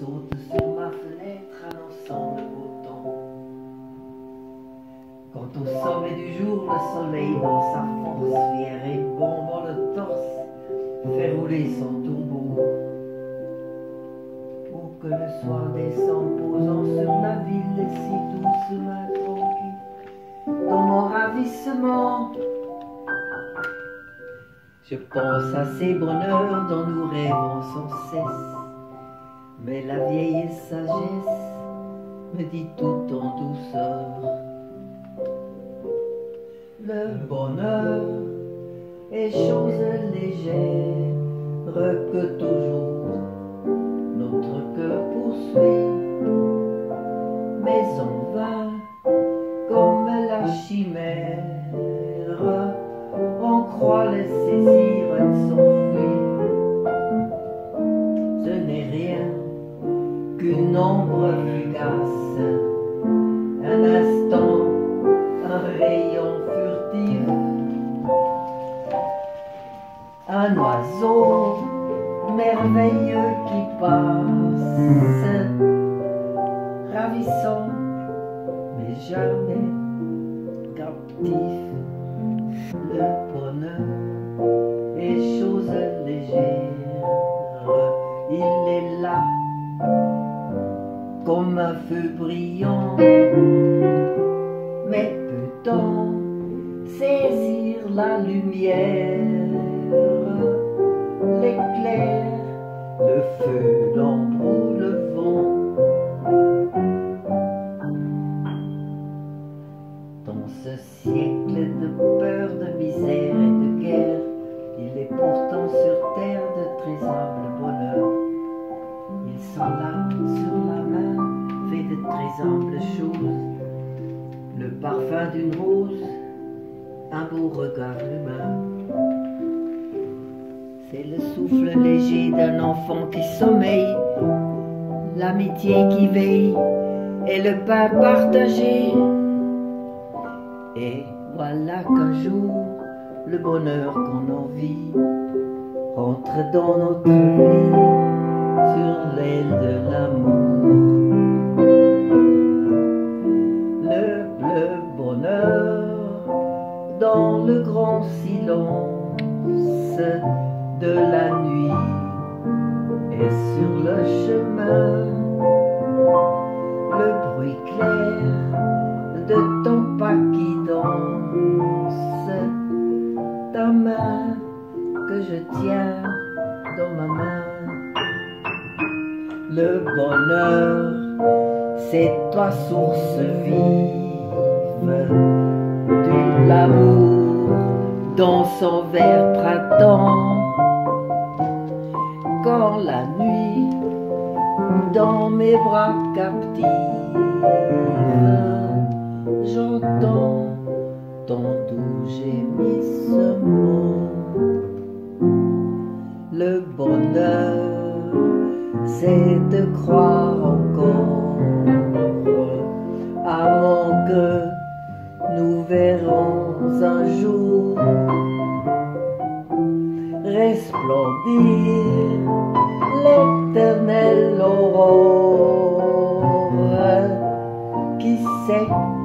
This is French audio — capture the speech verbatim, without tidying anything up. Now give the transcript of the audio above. saute sur ma fenêtre annonçant le beau temps. Quand au sommet du jour le soleil dans sa force vient répandre le torse, fait rouler son tombeau, pour que le soir descende posant sur la ville si doucement tranquille dans mon ravissement. Je pense à ces bonheurs dont nous rêvons sans cesse, mais la vieille sagesse me dit tout en douceur: le bonheur est chose légère que toujours notre cœur poursuit, mais en vain comme la chimère on croit le saisir et s'enfuit. Ce n'est rien qu'une ombre fugace, un instant, un rayon furtif, un oiseau merveilleux qui passe, ravissant mais jamais captif. Le bonheur est chose légère, il est là comme un feu brillant, mais peut-on saisir la lumière, l'éclair, le feu, l'ombre ou le vent? Dans ce siècle de peur, de misère et de guerre, il est pourtant sur terre de très humble bonheur. Ils sont là, sur la main, fait de très humbles choses, le parfum d'une rose, un beau regard humain. C'est le souffle léger d'un enfant qui sommeille, l'amitié qui veille et le pain partagé. Et voilà qu'un jour, le bonheur qu'on envie entre dans notre vie sur l'aile de l'amour. Le, le bonheur dans le grand silence de la nuit et sur le chemin, le bruit clair de ton pas qui danse, ta main que je tiens dans ma main. Le bonheur, c'est toi source vive de l'amour dans son vert printemps. Quand la nuit dans mes bras captive, j'entends ton doux gémissement. Le bonheur, c'est de croire encore, avant que nous verrons un jour resplendir l'éternelle aurore. Qui sait?